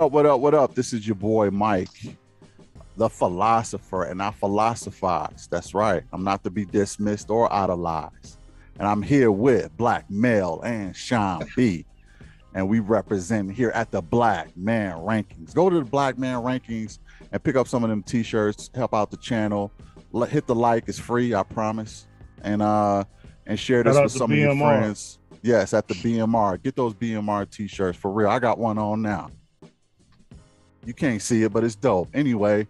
What up? This is your boy Mike, the philosopher, and I philosophize. That's right. I'm not to be dismissed or idolized. And I'm here with Black Male and Sean B. And we represent here at the Black Man Rankings. Go to the Black Man Rankings and pick up some of them t-shirts, help out the channel. Hit the like, it's free, I promise. And share this with some of your friends. Yes, at the BMR. Get those BMR t-shirts for real. I got one on now. You can't see it, but it's dope. Anyway,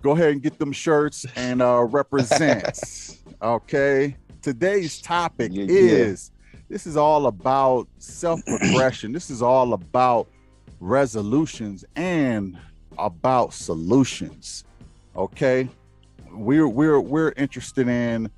go ahead and get them shirts and represent. Okay. Today's topic This is all about self-progression. This is all about resolutions and about solutions. Okay. We're interested in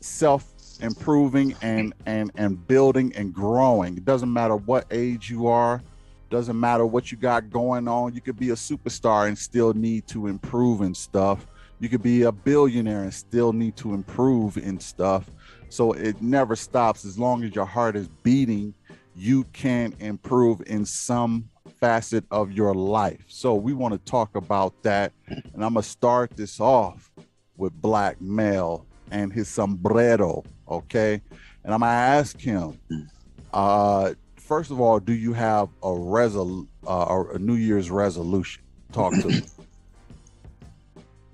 self-improving and building and growing. It doesn't matter what age you are. Doesn't matter what you got going on. You could be a superstar and still need to improve in stuff. You could be a billionaire and still need to improve in stuff. So it never stops. As long as your heart is beating, you can improve in some facet of your life. So we want to talk about that. And I'm going to start this off with Black Male and his sombrero, okay? And I'm going to ask him, first of all, do you have a New Year's resolution? Talk to me.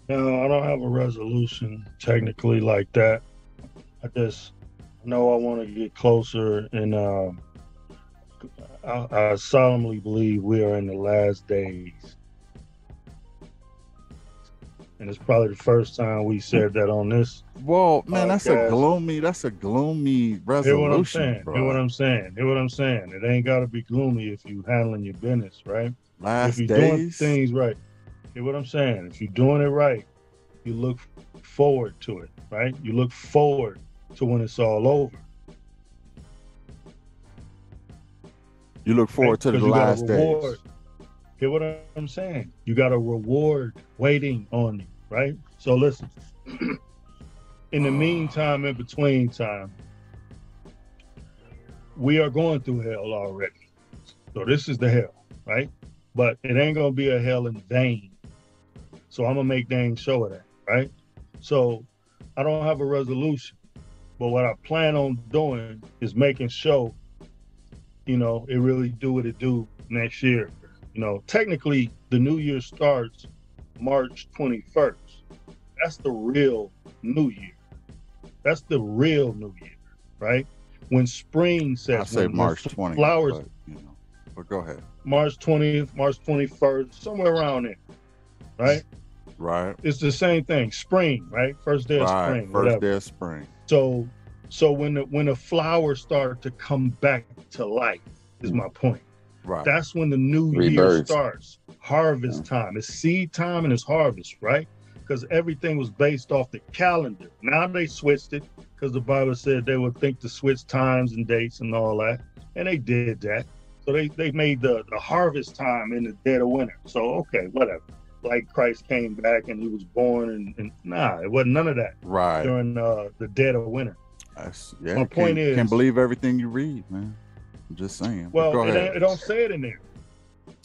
No, I don't have a resolution technically like that. I just know I want to get closer, and I solemnly believe we are in the last days. And it's probably the first time we said that on this. Well, man, that's podcast. That's a gloomy resolution. Hear what I'm saying. It ain't got to be gloomy if you handling your business right. Last days. If you're doing things right. Hear what I'm saying. If you're doing it right, you look forward to it, right? You look forward to when it's all over. You look forward to the last days. Hear what I'm saying? You got a reward waiting on you, right? So listen, in the meantime, in between time, we are going through hell already. So this is the hell, right? But it ain't going to be a hell in vain. So I'm going to make dang show of that, right? So I don't have a resolution, but what I plan on doing is making sure, you know, it really do what it do next year. You know, technically, the new year starts March 21st. That's the real new year. That's the real new year, right? When spring sets, I say March 20th. Flowers, but, you know, but go ahead. March 20th, March 21st, somewhere around there, right? Right. It's the same thing. Spring, right? First day of spring. First day of spring. So when the flowers start to come back to life is my point. Right. That's when the new year starts. Harvest time. It's seed time and it's harvest, right? Because everything was based off the calendar. Now they switched it because the Bible said they would think to switch times and dates and all that. And they did that. So they made the harvest time in the dead of winter. So, okay, whatever. Like Christ came back and he was born and nah, it wasn't none of that. Right. During the dead of winter. My point is. Can't believe everything you read, man. I'm just saying. Well, it don't say it in there.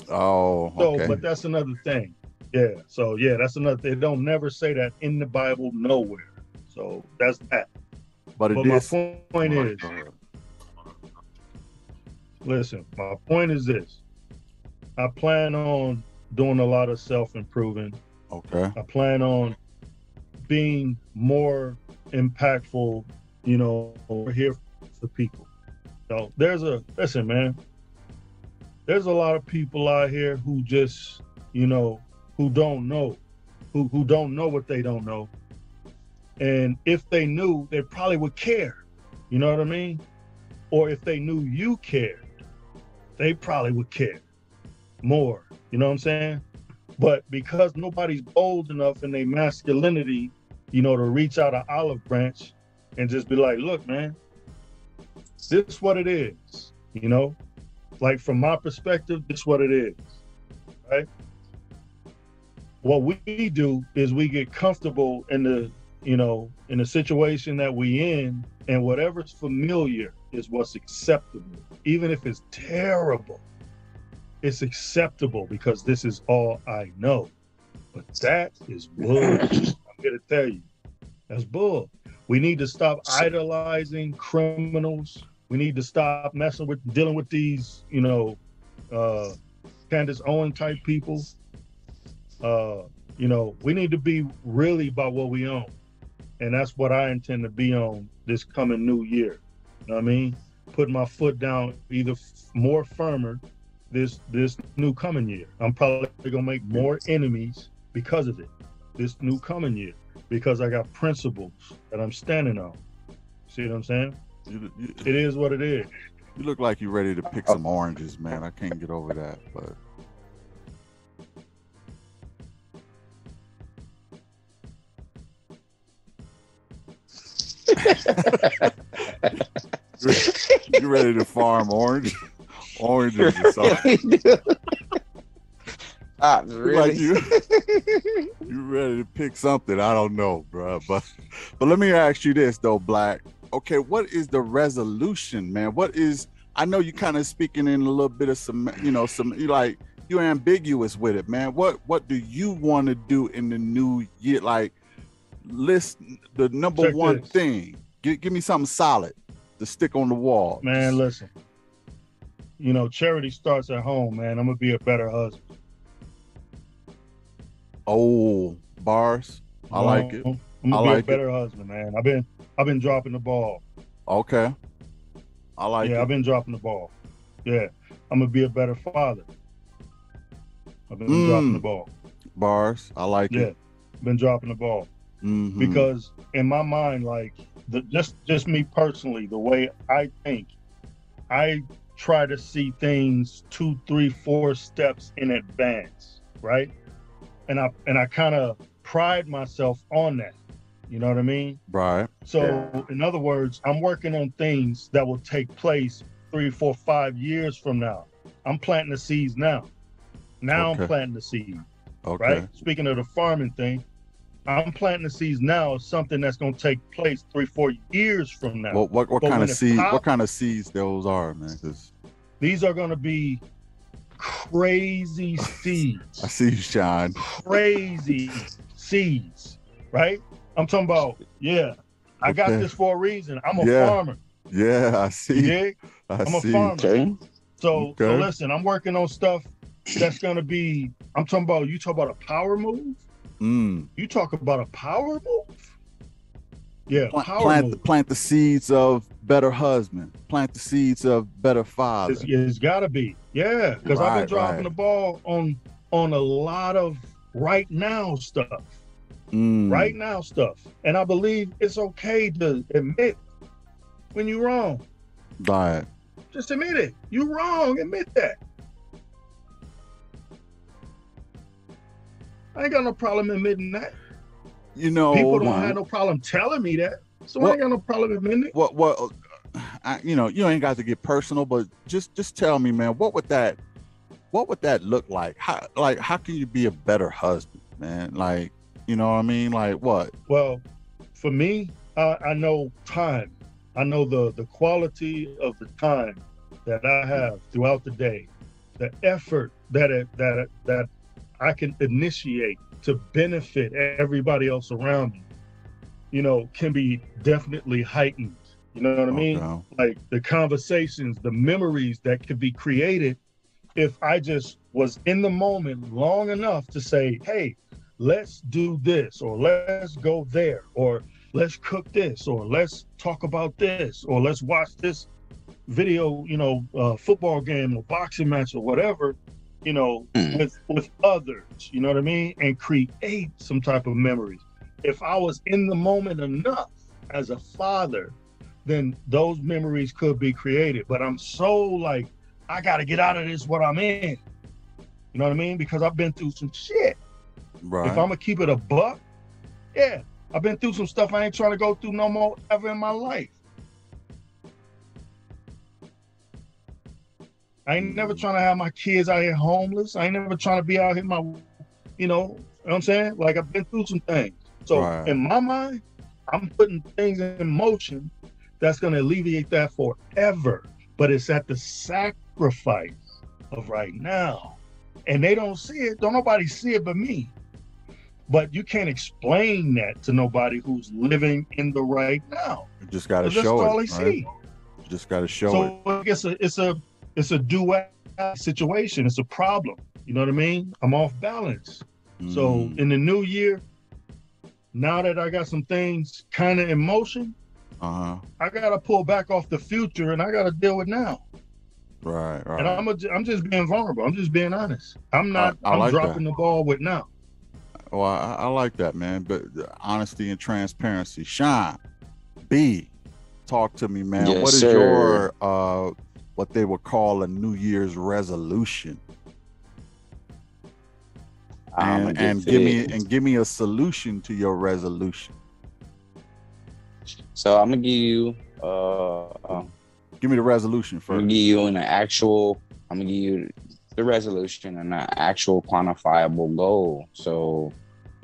Oh, okay. So, but that's another thing. Yeah. So, yeah, that's another thing. It don't never say that in the Bible nowhere. So, that's that. My point is this. I plan on doing a lot of self-improving. Okay. I plan on being more impactful, you know, over here for people. So there's a lot of people out here who just, you know, who don't know what they don't know. And if they knew, they probably would care. You know what I mean? Or if they knew you cared, they probably would care more. You know what I'm saying? But because nobody's bold enough in their masculinity, you know, to reach out an olive branch and just be like, look, man, this is what it is, you know, like from my perspective, this is what it is, right? What we do is we get comfortable in the situation that we in, and whatever's familiar is what's acceptable, even if it's terrible. it's acceptable because this is all I know. But that is bull. I'm gonna tell you, that's bull. We need to stop idolizing criminals. We need to stop messing with, dealing with these, you know, Candace Owen type people. You know, we need to be really about what we own. And that's what I intend to be on this coming new year. You know what I mean? Putting my foot down either more firmer this new coming year. I'm probably gonna make more enemies because of it, this new coming year, because I got principles that I'm standing on. See what I'm saying? It is what it is. You look like you're ready to pick some oranges, man. I can't get over that, but. You ready to farm oranges or something? Really? Like you ready to pick something? I don't know, bro. But let me ask you this though, Black. Okay, what is the resolution, man? What is? I know you kind of speaking in a little bit of some, you know, some. You like you're ambiguous with it, man. What do you want to do in the new year? Like, list the number Check one this. Thing. Give me something solid to stick on the wall. Man, listen. You know, charity starts at home, man. I'm gonna be a better husband. Oh, bars. I like it. I'm gonna be a better husband, man. I've been dropping the ball. Okay. I like it. Yeah, I've been dropping the ball. Yeah. I'm gonna be a better father. I've been dropping the ball. Bars. I like it. Yeah. Been dropping the ball. Mm-hmm. Because in my mind, like just me personally, the way I think, I try to see things 2, 3, 4 steps in advance, right? And I kind of pride myself on that. You know what I mean? Right. So in other words, I'm working on things that will take place 3, 4, 5 years from now. I'm planting the seeds now. I'm planting the seed. Okay. Right? Speaking of the farming thing, I'm planting the seeds now of something that's going to take place 3, 4 years from now. Well, what kind of seeds? What kind of seeds those are, man? Cause these are going to be crazy seeds. I see you, Sean. Crazy seeds, right? I'm talking about. Yeah, I got this for a reason. I'm a farmer. Yeah, I see. Yeah, I'm a farmer. Okay. So listen, I'm working on stuff that's going to be. I'm talking about. You talk about a power move. You talk about a power move? Yeah, plant the seeds of better husband. Plant the seeds of better father. It's got to be. Yeah, because I've been dropping the ball on a lot of right now stuff. Right now stuff. And I believe it's okay to admit when you're wrong. Right. Just admit it. You're wrong. Admit that. I ain't got no problem admitting that. You know, people don't have no problem telling me that, so I ain't got no problem admitting it. You know, you ain't got to get personal, but just tell me, man, what would that look like? How can you be a better husband, man? Like, you know what I mean? Like what? Well, for me, I know time. I know the quality of the time that I have throughout the day, the effort that I can initiate to benefit everybody else around me, you know, can be definitely heightened. You know what I mean? No. Like the conversations, the memories that could be created if I just was in the moment long enough to say, hey, let's do this, or let's go there, or let's cook this, or let's talk about this, or let's watch this video, you know, football game or boxing match or whatever. You know, with others, you know what I mean? And create some type of memories. If I was in the moment enough as a father, then those memories could be created. But I'm so like, I got to get out of this what I'm in. You know what I mean? Because I've been through some shit. Right. If I'm going to keep it a buck, yeah. I've been through some stuff I ain't trying to go through no more ever in my life. I ain't never trying to have my kids out here homeless. I ain't never trying to be out here, you know what I'm saying? Like, I've been through some things. So in my mind, I'm putting things in motion that's going to alleviate that forever. But it's at the sacrifice of right now. And they don't see it. Don't nobody see it but me. But you can't explain that to nobody who's living in the right now. You just got to show it. That's all they see. You just got to show it. So I guess it's a duality situation. It's a problem. You know what I mean? I'm off balance. Mm. So in the new year, now that I got some things kind of in motion, I got to pull back off the future and I got to deal with now. Right, right. And I'm just being vulnerable. I'm just being honest. I'm not. I'm like dropping the ball with now. Well, I like that, man. But the honesty and transparency. Sean B, talk to me, man. Yes, what is your what they would call a New Year's resolution? And give me a solution to your resolution. So I'm gonna give you. Give me the resolution first. I'm gonna give you the resolution and an actual quantifiable goal. So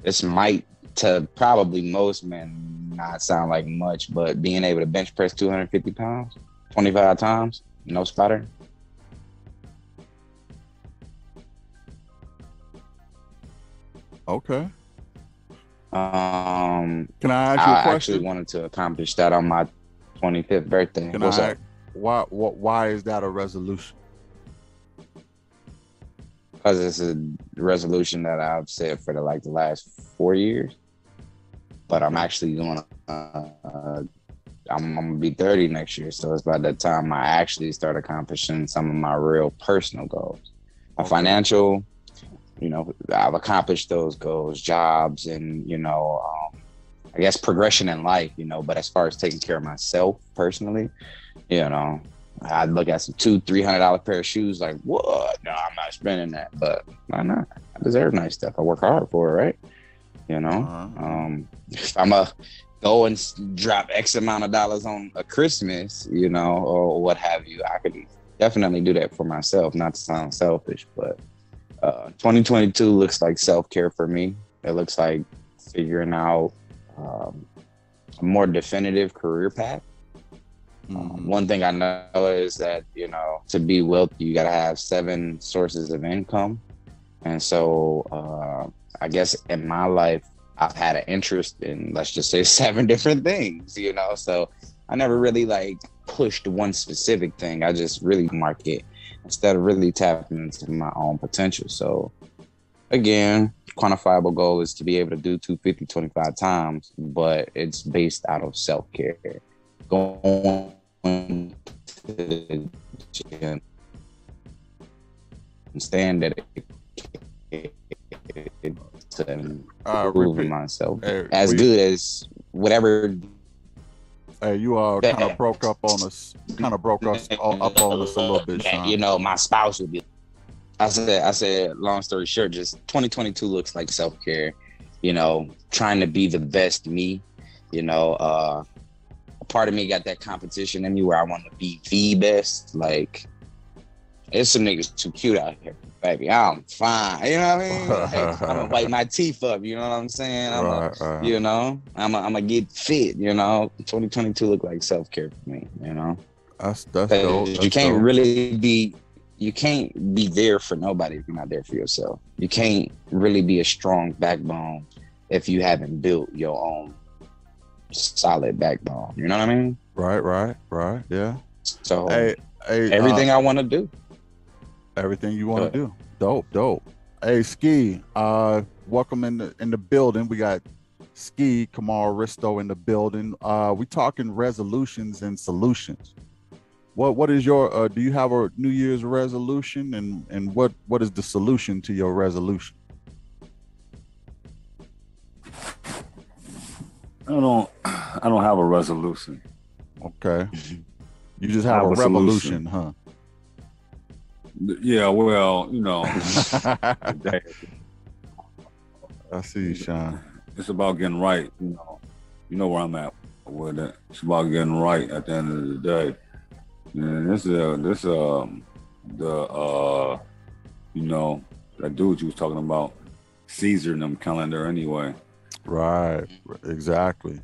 this might, to probably most men, not sound like much, but being able to bench press 250 pounds, 25 times, no sputter. Okay. Can I ask you a question? I actually wanted to accomplish that on my 25th birthday. What's up? Why is that a resolution? Because it's a resolution that I've said for the last 4 years. But I'm actually going to, I'm going to be 30 next year. So it's by that time I actually start accomplishing some of my real personal goals. My financial, you know, I've accomplished those goals, jobs and, you know, I guess progression in life, you know, but as far as taking care of myself personally, you know, I look at some $200-$300 pair of shoes like, what? No, I'm not spending that, but why not? I deserve nice stuff. I work hard for it, right? You know, if I'm a go and drop X amount of dollars on a Christmas, you know, or what have you, I could definitely do that for myself, not to sound selfish, but 2022 looks like self-care for me. It looks like figuring out a more definitive career path. One thing I know is that, you know, to be wealthy, you got to have 7 sources of income. And so I guess in my life, I've had an interest in, let's just say, 7 different things, you know, so I never really like pushed one specific thing. I just really marked it instead of really tapping into my own potential. So again, quantifiable goal is to be able to do 250 25 times, but it's based out of self-care. Going to the gym and staying dedicated to improving myself as good as whatever. Hey, you all kind of broke us up on us a little bit, Sean. You know, my spouse would be. I said, long story short, just 2022 looks like self-care, you know, trying to be the best me, you know, a part of me got that competition in me where I want to be the best. Like, there's some niggas too cute out here, baby. I'm fine. You know what I mean? Like, I'm going to bite my teeth up. You know what I'm saying? You know, I'm going to get fit, you know, 2022 look like self-care for me, you know? That's dope. You can't really be... You can't be there for nobody if you're not there for yourself. You can't really be a strong backbone if you haven't built your own solid backbone. You know what I mean? Right. Yeah. So hey, everything I want to do. Everything you want to do. Dope. Hey, Ski, welcome in the building. We got Ski, Kamal Risto in the building. We talking resolutions and solutions. What is your do you have a New Year's resolution and what is the solution to your resolution? I don't have a resolution. Okay. You just have a revolution, huh? Yeah, well, you know. I see you, Sean. It's about getting right, you know. You know where I'm at with it. It's about getting right at the end of the day. And this you know, that dude you was talking about, Caesar and them calendar anyway. Right, exactly.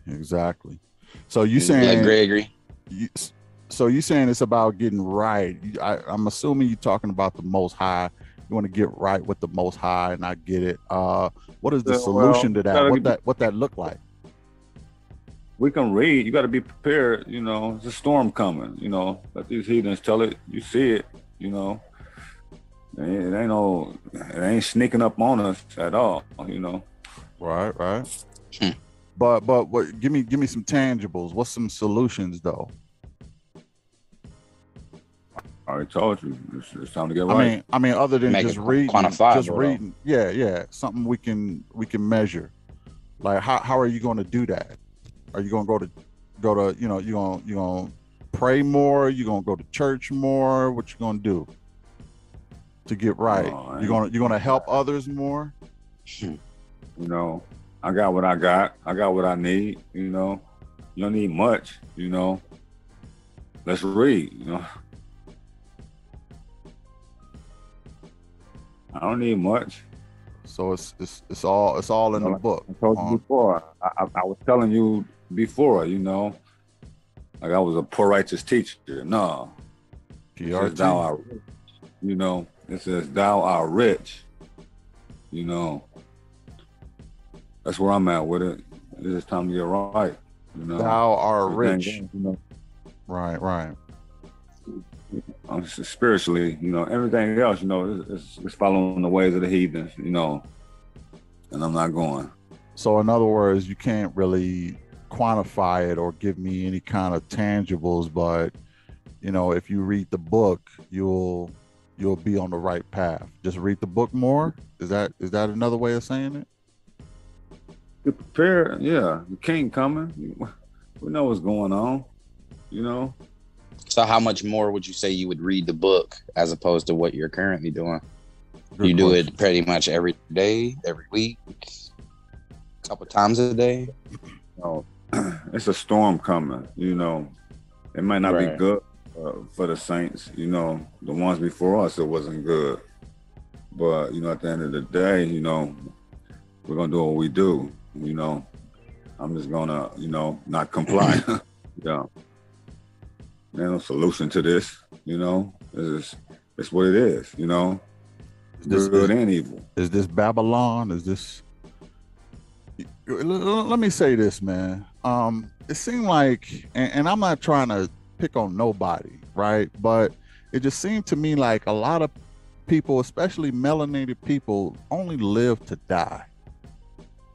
So you saying Gregory? So you're saying it's about getting right. I'm assuming you're talking about the Most High. You want to get right with the Most High, and I get it. What is the solution to that? What that look like? We can read. You got to be prepared. You know, it's a storm coming. You know, let these heathens tell it. You see it. You know, it ain't sneaking up on us at all. You know. Right, right. But what? Give me some tangibles. What's some solutions though? I already told you it's time to get right. I mean, other than just reading, yeah, something we can measure. Like, how are you going to do that? Are you going to go to you gonna pray more? You gonna go to church more? What you gonna do to get right? You gonna help others more? You know, I got what I got. I got what I need. You know, you don't need much. You know, let's read. You know. I don't need much. So it's all in the book. I told you before. I was telling you before, you know, like I was a poor righteous teacher. No. It says thou art rich. You know, it says thou art rich. You know. That's where I'm at with it. It's time to get right. You know. Thou art rich. You know? Right, right. Spiritually, you know, everything else, you know, it's following the ways of the heathens, you know, and I'm not going. So in other words, you can't really quantify it or give me any kind of tangibles, but you know, if you read the book, you'll be on the right path. Just read the book more. Is that another way of saying it? You're prepared, yeah. The king coming. We know what's going on, you know. So how much more would you say you would read the book as opposed to what you're currently doing? You do it pretty much every day, every week, a couple times a day. Oh, it's a storm coming, you know. It might not be good for the saints, you know. The ones before us, it wasn't good. But, you know, at the end of the day, you know, we're going to do what we do, you know. I'm just going to, you know, not comply. Yeah. There's no solution to this, you know. It's what it is, you know. Good and evil. Is this Babylon? Is this? Let me say this, man. It seemed like, and I'm not trying to pick on nobody, right? But it just seemed to me like a lot of people, especially melanated people, only live to die.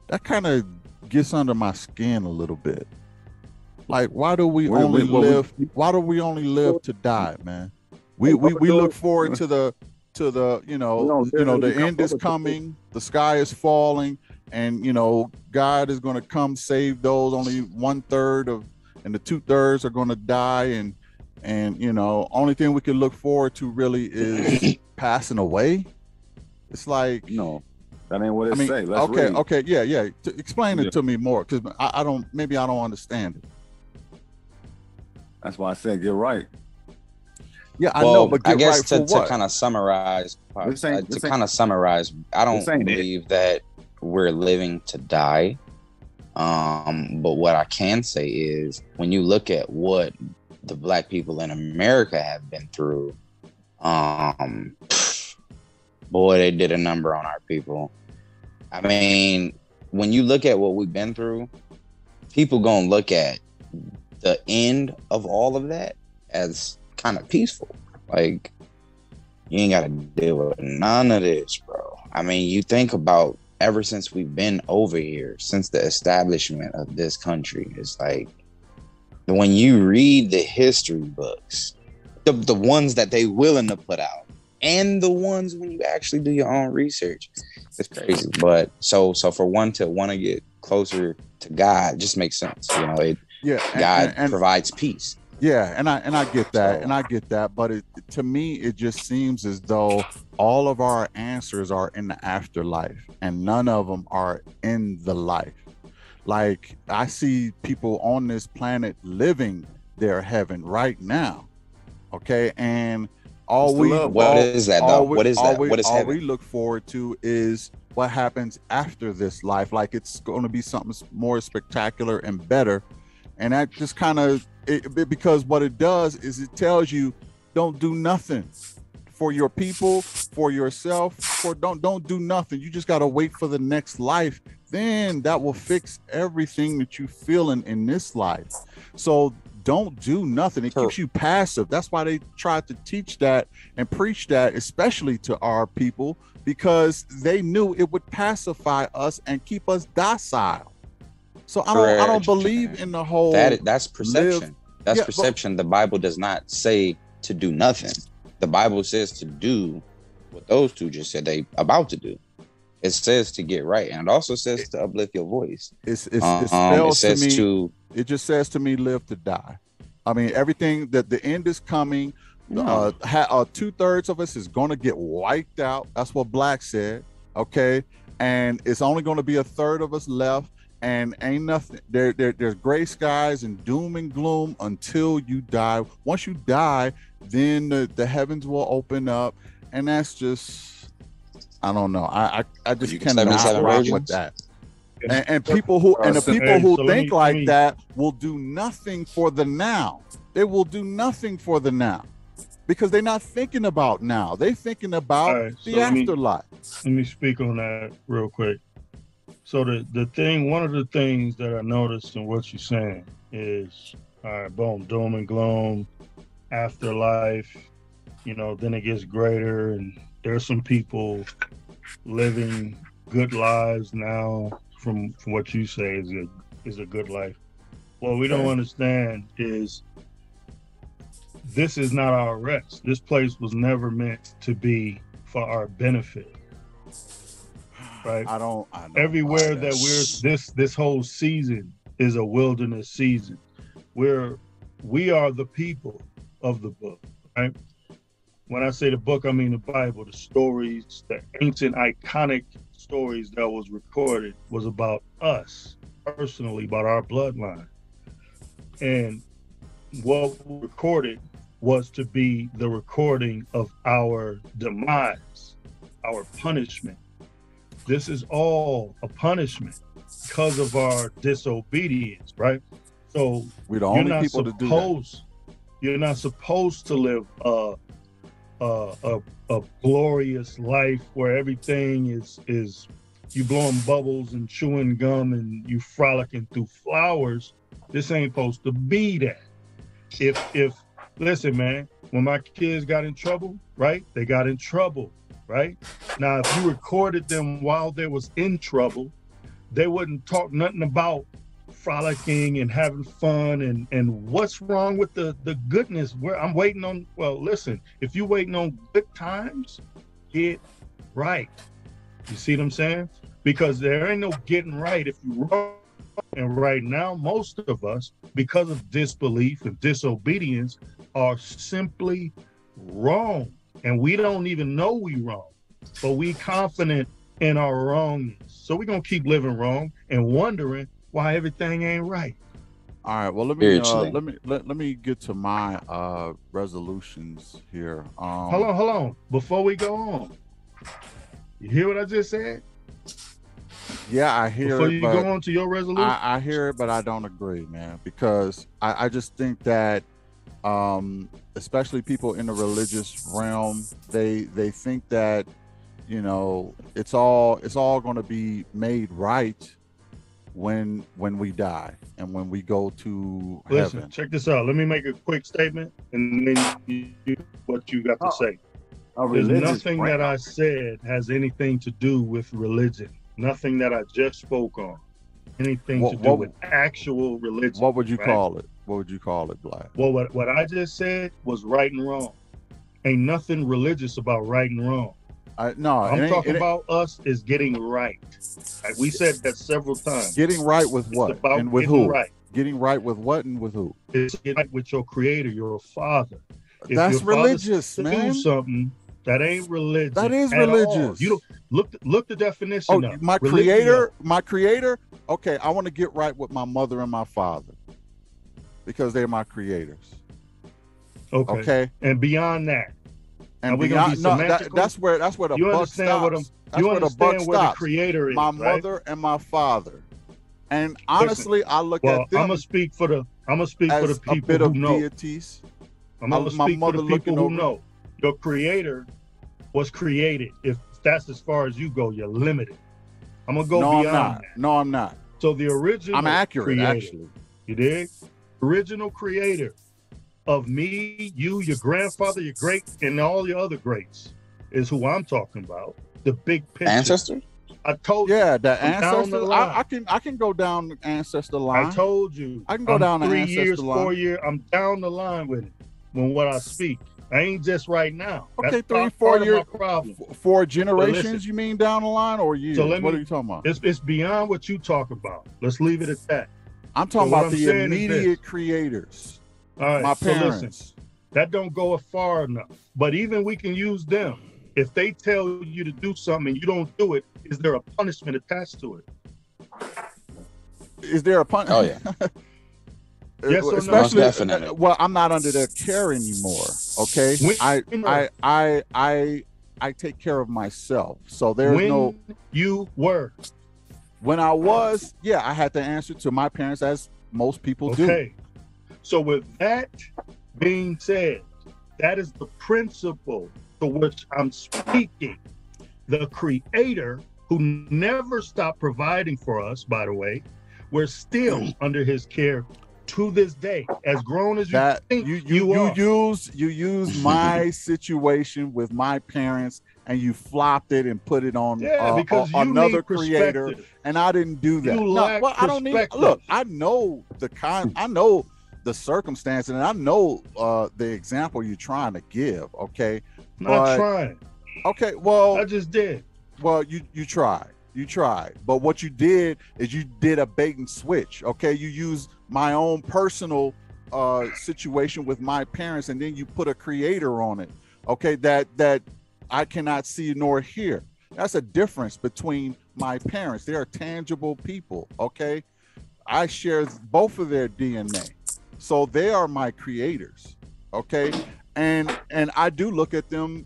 That kind of gets under my skin a little bit. Like, why do we only live to die, man? We look forward to the you know the end is coming, the sky is falling, and you know God is going to come save those. Only 1/3 of, and the 2/3 are going to die, and you know only thing we can look forward to really is passing away. It's like no. That ain't what it say. Let's read. Okay, yeah. Explain it to me more, because I don't understand it. That's why I said get right. Yeah, I know, but I guess right to kind of summarize, I don't believe that we're living to die. But what I can say is, when you look at what the Black people in America have been through, boy, they did a number on our people. I mean, when you look at what we've been through, people gonna look at the end of all of that as kind of peaceful. Like, you ain't got to deal with none of this, bro. I mean, you think about ever since we've been over here, since the establishment of this country, it's like when you read the history books, the ones that they willing to put out and the ones when you actually do your own research, it's crazy. But so for one to want to get closer to God just makes sense, you know. It God provides peace. Yeah, and I get that, But to me, it just seems as though all of our answers are in the afterlife, and none of them are in the life. Like, I see people on this planet living their heaven right now. Okay, and all we look forward to is what happens after this life. Like, it's going to be something more spectacular and better. And that just kind of because what it does is it tells you don't do nothing for your people, for yourself, for don't do nothing. You just gotta wait for the next life. Then that will fix everything that you feeling in this life. So don't do nothing. It keeps you passive. That's why they tried to teach that and preach that, especially to our people, because they knew it would pacify us and keep us docile. So I don't believe in the whole that's perception. That's perception. The Bible does not say to do nothing. The Bible says to do what those two just said they about to do. It says to get right, and it also says to uplift your voice. It just says to me, live to die. I mean, everything that the end is coming. Yeah. 2/3 of us is going to get wiped out. That's what Black said. Okay, and it's only going to be 1/3 of us left, and ain't nothing. There's gray skies and doom and gloom until you die. Once you die, then the heavens will open up, and that's just. I don't know. I just cannot rock with that. And people who think like that will do nothing for the now. They will do nothing for the now because they're not thinking about now. They're thinking about the afterlife. Let me speak on that real quick. So one of the things that I noticed in what you're saying is, all right, boom, doom and gloom, afterlife. You know, then it gets greater and. There's some people living good lives now from what you say is a good life. What we don't understand is this is not our rest. This place was never meant to be for our benefit. Right? I don't everywhere that we're this whole season is a wilderness season. We are the people of the book, right? When I say the book, I mean the Bible, the stories, the ancient iconic stories that was recorded was about us personally, about our bloodline. And what we recorded was to be the recording of our demise, our punishment. This is all a punishment because of our disobedience, right? So we're the only people to do that. You're not supposed to live a glorious life where everything is you blowing bubbles and chewing gum and you frolicking through flowers. This ain't supposed to be that. If listen, man, when my kids got in trouble, right? They got in trouble, right? Now, if you recorded them while they was in trouble, they wouldn't talk nothing about frolicking and having fun and what's wrong with the goodness where I'm waiting on. Well, listen, if you're waiting on good times, get right. You see what I'm saying? Because there ain't no getting right if you're wrong. And right now, most of us, because of disbelief and disobedience, are simply wrong. And we don't even know we wrong, but we confident in our wrongness. So we're going to keep living wrong and wondering why everything ain't right. All right, well, let me get to my resolutions here. Hold on before we go on. You hear what I just said? Yeah, I hear before it. Before you go on to your resolution, I hear it, but I don't agree, man, because I just think that especially people in the religious realm, they think that, you know, it's all going to be made right when we die and when we go to heaven. Check this out. Let me make a quick statement and then you what you got to say. There's nothing that I said has anything to do with religion. Nothing that I just spoke on. Anything to do with actual religion. What would you call it? What would you call it, Black? Well, what I just said was right and wrong. Ain't nothing religious about right and wrong. No, I'm talking about us is getting right. Like we said that several times. Getting right with what? It's about and with who? Right. Getting right with what and with who? It's getting right with your creator, your father. If that's your religious, man. Do something that ain't religious. That is religious. You don't, look the definition up. My religion creator, my creator. Okay, I want to get right with my mother and my father because they're my creators. Okay? And beyond that. And beyond, that's where the buck stops. That's where the buck stops. My mother and my father. And honestly, I look at them. I'm gonna speak for the I'm gonna speak for the people who know. Deities. I'm gonna speak for the people who know. Your creator was created. If that's as far as you go, you're limited. I'm gonna go beyond that. No, I'm not. So the original creator, actually. You dig? Original creator of me, you, your grandfather, your great, and all your other greats is who I'm talking about. The big picture. Ancestor? I told you. Yeah, the ancestor. I can go down the ancestor line. I told you. I can go down the ancestor line. 3 years, 4 years. I'm down the line with it. When what I speak, I ain't just right now. Okay, that's 3, 4 years. Four generations. Listen, you mean down the line or years? So what are you talking about? It's beyond what you talk about. Let's leave it at that. I'm talking about the immediate creators. All right, my parents. So listen, that don't go far enough. But even we can use them. If they tell you to do something and you don't do it, is there a punishment attached to it? Is there a punishment? Oh, yeah. Yes or especially, no? Definitely. Well, I'm not under their care anymore, okay? I take care of myself. So there's no... you were. When I was, yeah, I had to answer to my parents as most people do. Okay. So with that being said, that is the principle to which I'm speaking. The creator, who never stopped providing for us, by the way, we're still under his care to this day, as grown as you think you are. You use my situation with my parents and you flopped it and put it on another creator, and I didn't do that. I don't need. Look, I know the I know the circumstance, and I know the example you're trying to give. Okay, not trying. Okay, well, I just did. Well, you tried, but what you did is you did a bait and switch. Okay, you used my own personal situation with my parents, and then you put a creator on it. Okay, that I cannot see nor hear. That's a difference between my parents. They are tangible people. Okay, I share both of their DNA, so they are my creators. Okay, and I do look at them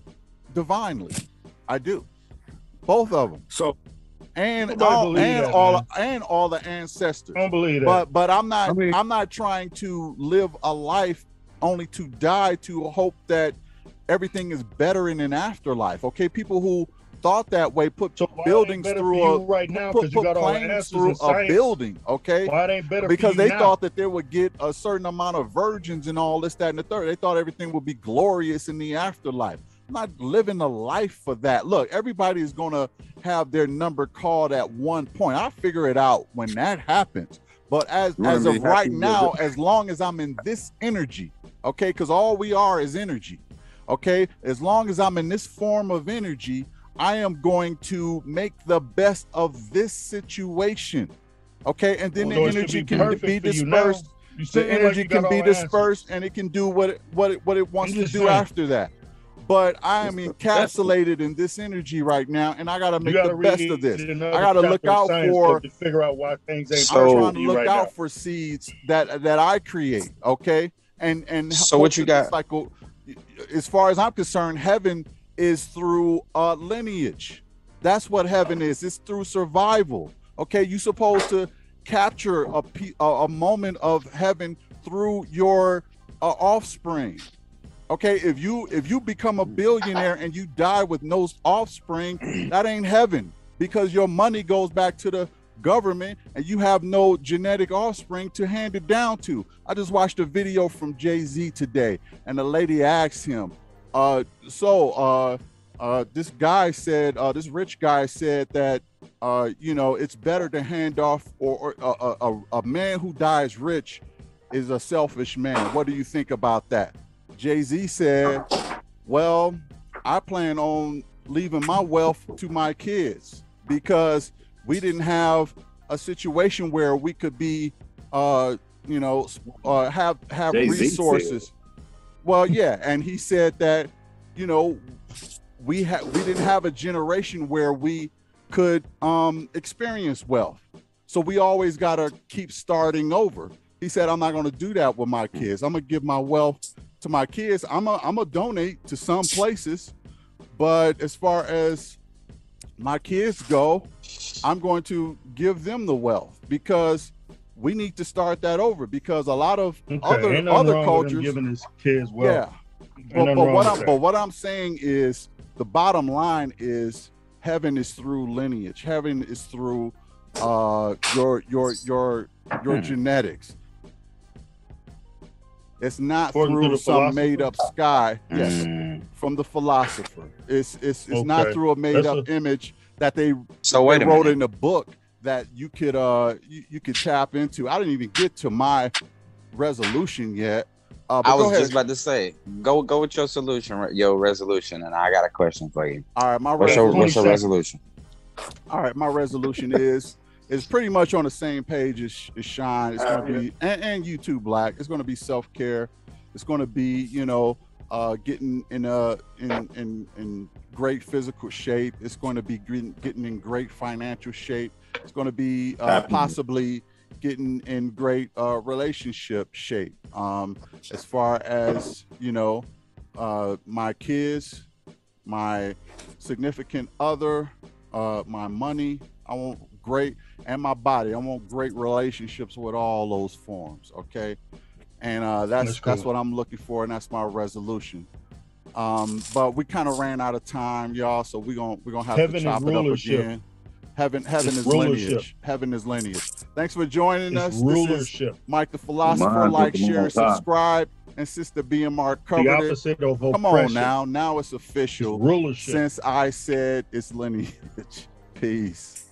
divinely. I do, both of them. So, and all the ancestors. Don't believe that. But I'm not trying to live a life only to die to hope that everything is better in an afterlife. Okay, people who thought that way put buildings through a building. Okay, why it ain't better because they thought that they would get a certain amount of virgins and all this, that, and the third. They thought everything would be glorious in the afterlife. I'm not living a life for that. Look, everybody is gonna have their number called at one point. I'll figure it out when that happens. But as of right now, as long as I'm in this energy, okay, because all we are is energy. Okay, as long as I'm in this form of energy, I am going to make the best of this situation. Okay, and then the energy can be dispersed. The energy can be dispersed, and it can do what it wants to do after that. But I am encapsulated in this energy right now, and I gotta make the best of this. I gotta look out to figure out why things ain't. I'm trying to look out for seeds that I create. Okay, and so what you got? Cycle, as far as I'm concerned, heaven is through lineage. That's what heaven is. It's through survival. Okay, you're supposed to capture a moment of heaven through your offspring. Okay, if you become a billionaire and you die with no offspring, that ain't heaven, because your money goes back to the government and you have no genetic offspring to hand it down to. I just watched a video from Jay-Z today, and the lady asked him, this rich guy said that, you know, it's better to hand off, or a man who dies rich is a selfish man. What do you think about that? Jay-Z said, well, I plan on leaving my wealth to my kids, because we didn't have a situation where we could be, have resources. Well, yeah. And he said that, you know, we didn't have a generation where we could experience wealth. So we always got to keep starting over. He said, I'm not going to do that with my kids. I'm going to give my wealth to my kids. I'm a donate to some places, but as far as my kids go, I'm going to give them the wealth, because we need to start that over, because a lot of other cultures giving his kids wealth. Yeah, but what I'm saying is the bottom line is heaven is through lineage. Heaven is through your genetics. It's not through some made up sky. Yes, from the philosopher. It's okay. Not through a made up image that they wrote in a book that you could you could tap into. I didn't even get to my resolution yet. I was just about to say, go with your solution, your resolution, and I got a question for you. All right, what's your resolution? All right, my resolution is pretty much on the same page as Sean. It's going to be, and you too, Black. It's going to be self-care. It's going to be, getting in great physical shape. It's going to be getting in great financial shape. It's going to be possibly getting in great relationship shape. As far as, my kids, my significant other, my money, I want great, and my body. I want great relationships with all those forms. Okay. And that's what I'm looking for, and that's my resolution. But we kind of ran out of time, y'all, so we're gonna have to chop it up again. Heaven is lineage. Heaven is lineage. Thanks for joining us. This is Mike the Philosopher. Like, share, subscribe, and Sister BMR covered it. Come on now. Now it's official. Since I said it's lineage. Peace.